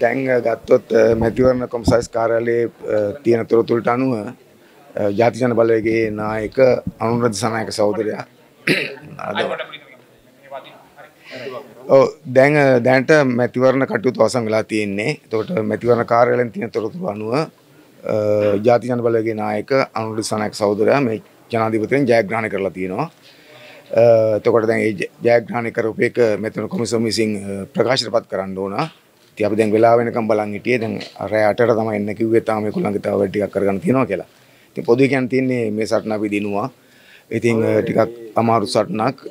දැන් ගත්තොත් මැතිවරණ කොමසාරිස් කාර්යාලයේ තියෙන තොරතුරුට අනුව ජාතිජන බලවේගයේ නායක අනුරාධ සනායක සහෝදරයා දැන්ට මැතිවරණ කටයුතු අවසන් වෙලා තියෙන්නේ. එතකොට මැතිවරණ කාර්යාලයෙන් තියෙන තොරතුරු අනුව ජාතිජන බලවේගයේ නායක අනුරාධ සනායක සහෝදරයා මේ ජනාධිපතිවරණයෙන් ජයග්‍රහණය කරලා තියෙනවා. එතකොට දැන් මේ ජයග්‍රහණය කරපු එක මැතිවරණ කොමිසම විසින් ප්‍රකාශයටපත් කරන්න ඕන. ඉතින් අපි දැන් වෙලාව වෙනකම් බලන් හිටියේ. දැන් රෑ 8ට තමයි එන්න කිව්වේ. තාම මේක ළඟ තව වැඩ ටිකක් කරගන්න තියෙනවා කියලා. ඉතින් පොදු කියන්නේ තියන්නේ මේ සටන අපි දිනුවා. ඉතින් ටිකක් අමාරු සටනක්.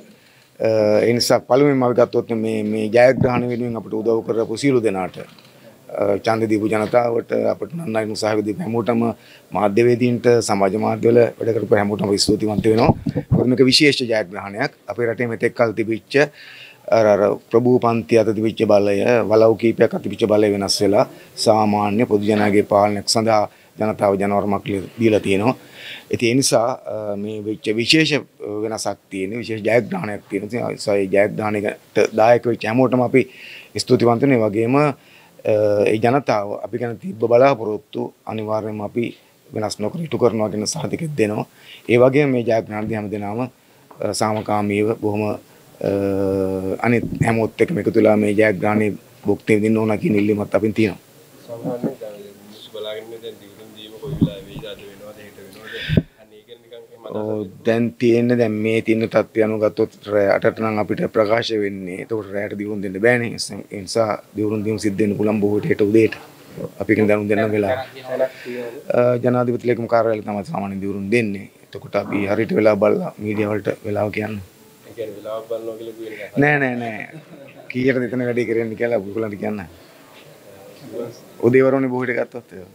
ඒ නිසා පළමුවෙන්ම අපි ගත්තොත් මේ ජයග්‍රහණ වෙනුවෙන් අපිට උදව් කරපු සියලු දෙනාට ඡන්ද දීපු ජනතාවට අපිට නන්නයි උසහාය දීපු හැමෝටම මාධ්‍යවේදීන්ට සමාජ මාධ්‍යවල වැඩ කරපු හැමෝටම ස්තුතිවන්ත වෙනවා. මොකද මේක විශේෂ ජයග්‍රහණයක්. අපේ රටේ මෙතෙක් කල් තිබිච්ච අර ප්‍රභූ පන්ති අත තිබිච්ච බලය වලව් කීපයක් අත තිබිච්ච බලය වෙනස් වෙලා සාමාන්‍ය පොදු ජනගේ පාලනයක් සඳහා ජනතාව ජනවරමක් දීලා තියෙනවා. ඒ නිසා මේ වෙච්ච විශේෂ වෙනසක් තියෙන විශේෂ ජයග්‍රහණයක් තියෙනවා. ඒ ජයග්‍රහණයට දායක වෙච්ච හැමෝටම අපි ස්තුතිවන්ත වෙනවා. වගේම ඒ ජනතාව අපි ගැන තිබ්බ බලාපොරොත්තු අනිවාර්යයෙන්ම අපි වෙනස් නොකර ඉටු කරනවා කියන සාධකයක් දෙනවා. ඒ වගේම මේ ජයග්‍රහණ දිහාම දෙනාම සාමකාමීව බොහොම අනිත් හැමෝත් එක්කම එකතු වෙලා මේ ජයග්‍රහණේ භුක්ති විඳින්න ඕන කියන ඉල්ලීමක් අපින් තියෙනවා. සාමාන්‍යයෙන් මිනිස්සු බලාගෙන ඉන්නේ දැන් දිනුම් දීම කොයි වෙලාවෙයි දඩ වෙනවද හෙට වෙනවද? දැන් තියෙන්නේ දැන් මේ තියෙන තත්ත්වය අනුව ගත්තොත් රටට නම් අපිට ප්‍රකාශ වෙන්නේ. ඒකට රැයට දියුණු දෙන්න බෑනේ. ඒ නිසා දියුණු දීම සිද්ධ වෙන්න පුළුවන් බොහෝ හෙට උදේට. අපි කියන දනුම් දෙන්න වෙලාව. ජනාධිපති ලේකම් කාර්යාලය තමයි සාමාන්‍යයෙන් දියුණු දෙන්නේ. එතකොට අපි හරියට වෙලාව බලලා මීඩියා වලට වෙලාව කියන්න. ඒ කියන්නේ වෙලාව බලනවා කියලා කියන්නේ නෑ නෑ නෑ. කීයටද එතන වැඩේ කරන්නේ කියලා ඔයගොල්ලන්ට කියන්න. උදේ වරුනේ බොහෝ හෙට ගත්තොත් ඒක.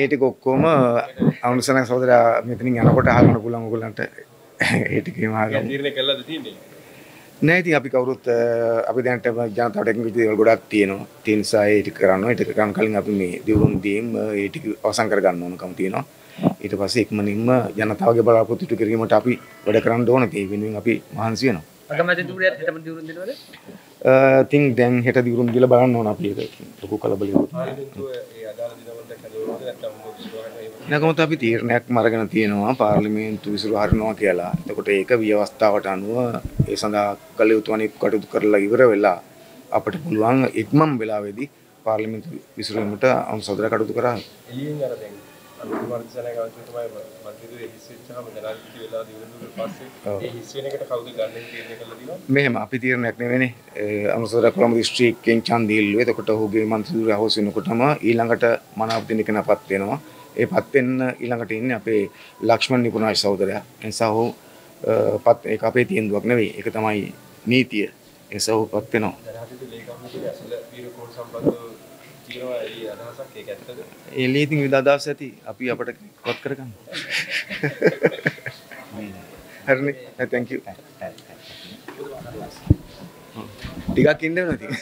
ඒටික ඔක්කොම අවුසන සෝදර මෙතනින් යනකොට හරන පුළන් ගොලන්ට ඒටිකම නෑති අපි කවුරුත් අපි දැන්ට ජනතාවටක් විදිවල් ගොඩක් තියෙනවා. තිනිසා ඒටි කරන්න එට කරන් කලින් අපි මේ දියුරුම් දීම් ඒටික අවසන් කරගන්න ඕනකම තියෙනවා. ඊට පස්සේ ඉක්මනින්ම ජනතාවගේ බලාපොරොත්තු ඉටු කිරීමට අපි වැඩ කරන්න ඕන. ඒ වෙනුවෙන් අපි මහන්සි වෙනවා. ඉතින් දැන් හෙට දිවුරුම් දීලා බලන්න ඕන අපි ඒක ලොකු කලබලයක් නැගමත අපි තීරණයක්ම අරගෙන තියෙනවා පාර්ලිමේන්තු විසිරු හරිනවා කියලා. එතකොට ඒක ව්‍යවස්ථාවට අනුව ඒ සඳහා කළ යුතු අනික් කටයුතු කරලා ඉවර වෙලා අපිට පුළුවන් ඉක්මම් වෙලාවේදී පාර්ලිමේන්තු විසිරීමට අනුසදර කටයුතු කරා. එළියෙන් අර දැන් මෙහෙම අපි තීරණයක් නෙවෙයිනේ අනුසාර කොළඹ දිස්ත්‍රික්කයෙන් ඡන්දය ඉල්ලුවේ. එතකොට ඔහුගේ මන්ත්‍රීවරු හවුස් වෙනකොටම ඊළඟට මනාව දෙන කෙනාපත් වෙනවා. ඒපත් වෙන්න ඊළඟට ඉන්නේ අපේ ලක්ෂ්මන් නිකුණාජ් සහෝදරයා. ඒ නිසා ඔහු පත් ඒක අපේ තීන්දුවක් නෙවෙයි. ඒක තමයි නීතිය. ඒ නිසා ඔහු පත් වෙනවා. එලීතින් විදාදාස ඇති අපි අපට කොත් කරගන්න. හරිනේ. thank you. ටිකක් ඉන්න වෙනවා.